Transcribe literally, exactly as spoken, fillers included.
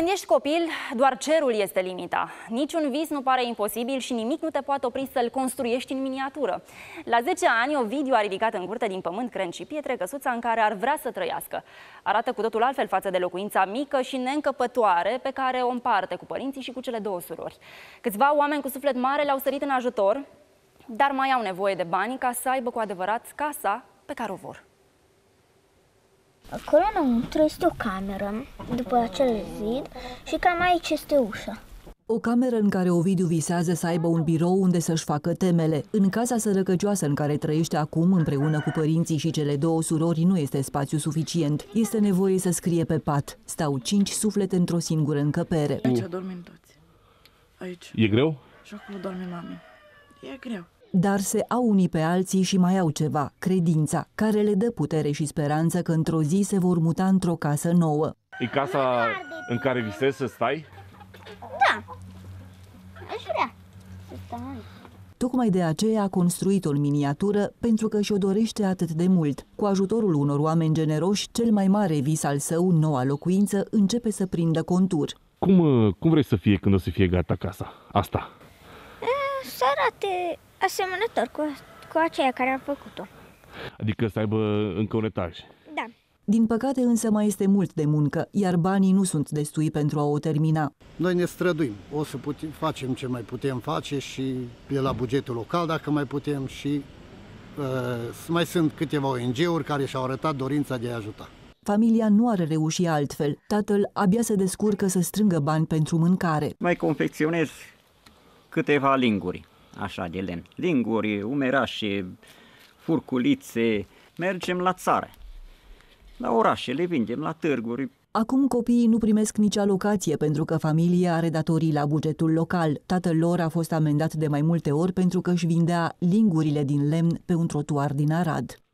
Când ești copil, doar cerul este limita. Niciun vis nu pare imposibil și nimic nu te poate opri să-l construiești în miniatură. La zece ani, Ovidiu a ridicat în curte din pământ, crengi și pietre căsuța în care ar vrea să trăiască. Arată cu totul altfel față de locuința mică și neîncăpătoare pe care o împarte cu părinții și cu cele două surori. Câțiva oameni cu suflet mare le-au sărit în ajutor, dar mai au nevoie de bani ca să aibă cu adevărat casa pe care o vor. Acolo înăuntru este o cameră, după acel zid, și cam aici este ușa. O cameră în care Ovidiu visează să aibă un birou unde să-și facă temele. În casa sărăcăcioasă în care trăiește acum, împreună cu părinții și cele două surori, nu este spațiu suficient. Este nevoie să scrie pe pat. Stau cinci suflete într-o singură încăpere. Aici dormim toți. Aici. E greu? Și acolo dorme mami. E greu. Dar se au unii pe alții și mai au ceva, credința, care le dă putere și speranță că într-o zi se vor muta într-o casă nouă. E casa în care visezi să stai? Da, aș vrea să stau aici. Tocmai de aceea a construit o miniatură, pentru că și-o dorește atât de mult. Cu ajutorul unor oameni generoși, cel mai mare vis al său, noua locuință, începe să prindă contur. Cum, cum vrei să fie când o să fie gata casa asta? Să arate asemănător cu, cu aceea care am făcut-o. Adică să aibă încă un etaj. Da. Din păcate însă mai este mult de muncă, iar banii nu sunt destui pentru a o termina. Noi ne străduim, o să putem, facem ce mai putem face și de la bugetul local dacă mai putem și uh, mai sunt câteva O N G-uri care și-au arătat dorința de a ajuta. Familia nu ar reuși altfel. Tatăl abia se descurcă să strângă bani pentru mâncare. Mai confecționez câteva linguri, așa de lemn. Linguri, umerașe, furculițe. Mergem la țară, la orașe, le vindem la târguri. Acum copiii nu primesc nici alocație pentru că familia are datorii la bugetul local. Tatăl lor a fost amendat de mai multe ori pentru că își vindea lingurile din lemn pe un trotuar din Arad.